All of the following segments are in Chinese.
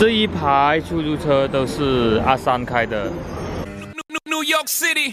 这一排出租车都是阿三开的。 New York City。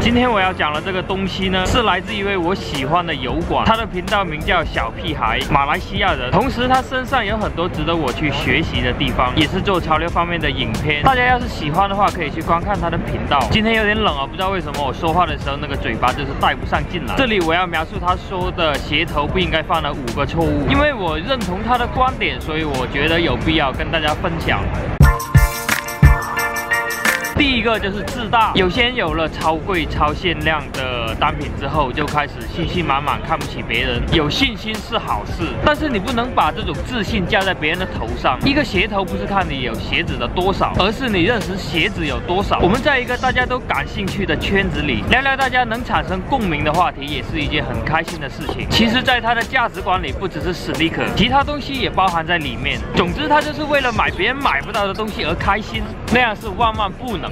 今天我要讲的这个东西呢，是来自一位我喜欢的油管，他的频道名叫小屁孩，马来西亚人。同时他身上有很多值得我去学习的地方，也是做潮流方面的影片。大家要是喜欢的话，可以去观看他的频道。今天有点冷啊，不知道为什么我说话的时候那个嘴巴就是带不上劲了。这里我要描述他说的鞋头不应该犯的5个错误，因为我认同他的观点，所以我觉得有必要跟大家分享。 第一个就是自大，有些人有了超贵、超限量的单品之后，就开始信心满满，看不起别人。有信心是好事，但是你不能把这种自信加在别人的头上。一个鞋头不是看你有鞋子的多少，而是你认识鞋子有多少。我们在一个大家都感兴趣的圈子里，聊聊大家能产生共鸣的话题，也是一件很开心的事情。其实，在他的价值观里，不只是 sneaker， 其他东西也包含在里面。总之，他就是为了买别人买不到的东西而开心，那样是万万不能。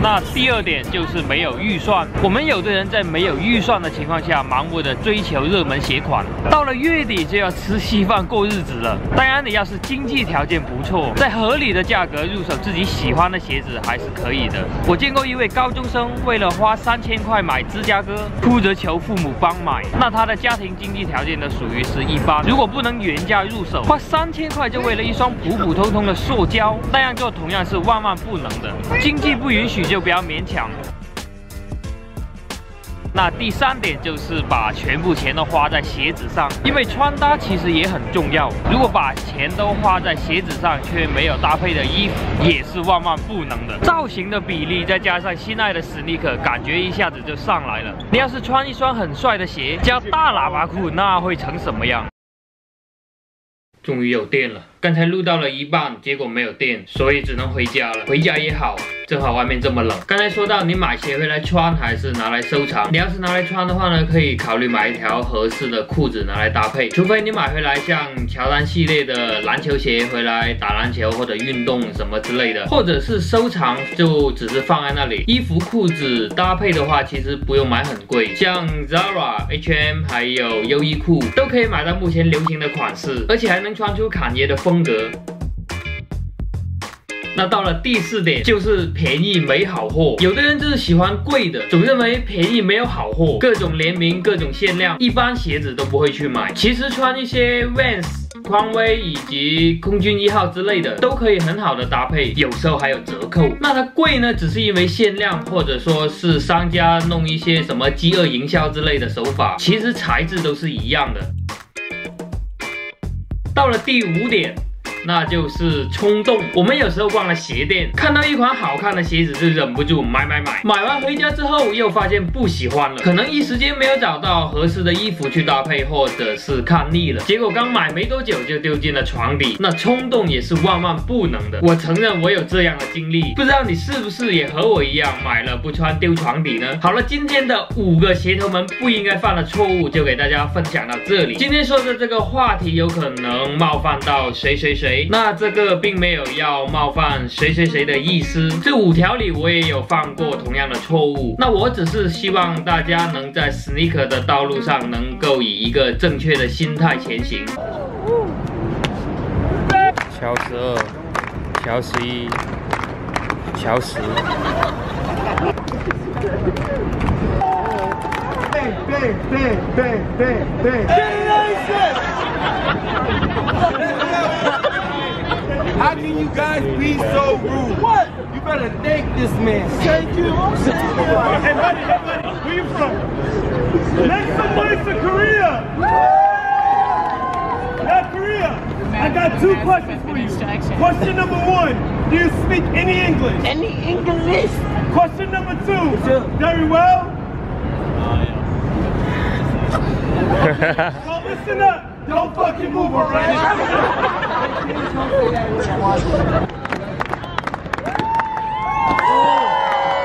那第二点就是没有预算。我们有的人在没有预算的情况下，盲目的追求热门鞋款，到了月底就要吃稀饭过日子了。当然，你要是经济条件不错，在合理的价格入手自己喜欢的鞋子还是可以的。我见过一位高中生为了花3000块买芝加哥，哭着求父母帮买。那他的家庭经济条件都属于是一般，如果不能原价入手，花3000块就为了一双普普通通的塑胶，那样做同样是万万不能的。经济不允许就不要勉强。 那第三点就是把全部钱都花在鞋子上，因为穿搭其实也很重要。如果把钱都花在鞋子上，却没有搭配的衣服，也是万万不能的。造型的比例再加上心爱的sneaker，感觉一下子就上来了。你要是穿一双很帅的鞋，加大喇叭裤，那会成什么样？ 终于有电了，刚才录到了一半，结果没有电，所以只能回家了。回家也好，正好外面这么冷。刚才说到，你买鞋回来穿还是拿来收藏？你要是拿来穿的话呢，可以考虑买一条合适的裤子拿来搭配。除非你买回来像乔丹系列的篮球鞋回来打篮球或者运动什么之类的，或者是收藏就只是放在那里。衣服、裤子搭配的话，其实不用买很贵，像 Zara、H&M 还有优衣库都可以买到目前流行的款式，而且还能 穿出侃爷的风格。那到了第四点，就是便宜没好货。有的人就是喜欢贵的，总认为便宜没有好货，各种联名、各种限量，一般鞋子都不会去买。其实穿一些 Vans、 匡威以及空军1号之类的都可以很好的搭配，有时候还有折扣。那它贵呢，只是因为限量，或者说是商家弄一些什么饥饿营销之类的手法。其实材质都是一样的。 到了第5点，那就是冲动。我们有时候逛了鞋店，看到一款好看的鞋子就忍不住买，买完回家之后又发现不喜欢了，可能一时间没有找到合适的衣服去搭配，或者是看腻了，结果刚买没多久就丢进了床底。那冲动也是万万不能的。我承认我有这样的经历，不知道你是不是也和我一样买了不穿丢床底呢？好了，今天的5个鞋头们不应该犯的错误就给大家分享到这里。今天说的这个话题有可能冒犯到谁。 那这个并没有要冒犯谁的意思，这5条里我也有犯过同样的错误。那我只是希望大家能在 sneaker 的道路上能够以一个正确的心态前行。乔12，乔11，乔10。How can you guys be so rude? What? You better thank this man. Thank you. Hey buddy, where you from? Make some money for Korea. Not Korea. I got 2 questions for you. Question number 1, do you speak any English? Any English? Question number 2, very well? So listen up. Don't fucking move around. Right?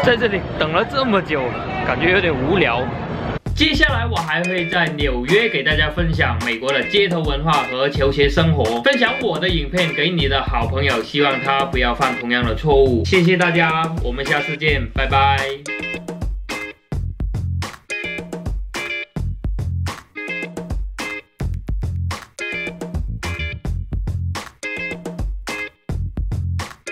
在这里等了这么久，感觉有点无聊。接下来我还会在纽约给大家分享美国的街头文化和球鞋生活，分享我的影片给你的好朋友，希望他不要犯同样的错误。谢谢大家，我们下次见，拜拜。